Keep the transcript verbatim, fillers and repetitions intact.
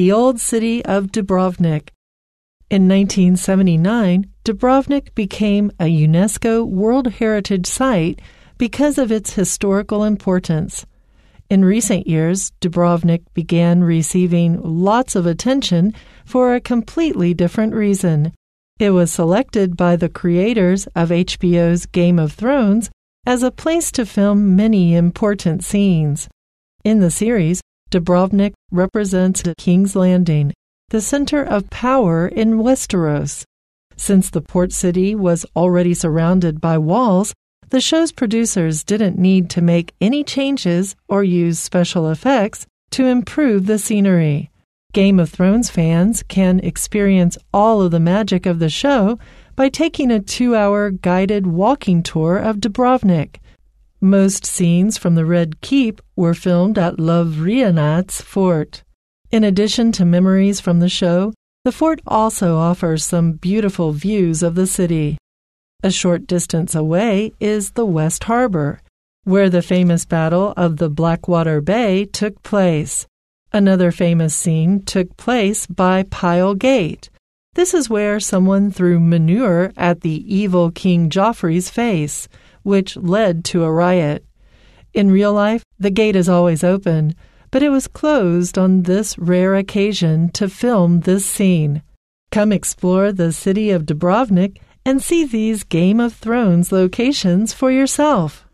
the old city of Dubrovnik. In nineteen seventy-nine, Dubrovnik became a UNESCO World Heritage Site because of its historical importance. In recent years, Dubrovnik began receiving lots of attention for a completely different reason. It was selected by the creators of H B O's Game of Thrones as a place to film many important scenes. In the series, Dubrovnik represents King's Landing, the center of power in Westeros. Since the port city was already surrounded by walls, the show's producers didn't need to make any changes or use special effects to improve the scenery. Game of Thrones fans can experience all of the magic of the show by taking a two-hour guided walking tour of Dubrovnik. Most scenes from the Red Keep were filmed at Lovrijenac Fort. In addition to memories from the show, the fort also offers some beautiful views of the city. A short distance away is the West Harbor, where the famous Battle of the Blackwater Bay took place. Another famous scene took place by Pile Gate. This is where someone threw manure at the evil King Joffrey's face, which led to a riot. In real life, the gate is always open, but it was closed on this rare occasion to film this scene. Come explore the city of Dubrovnik and see these Game of Thrones locations for yourself.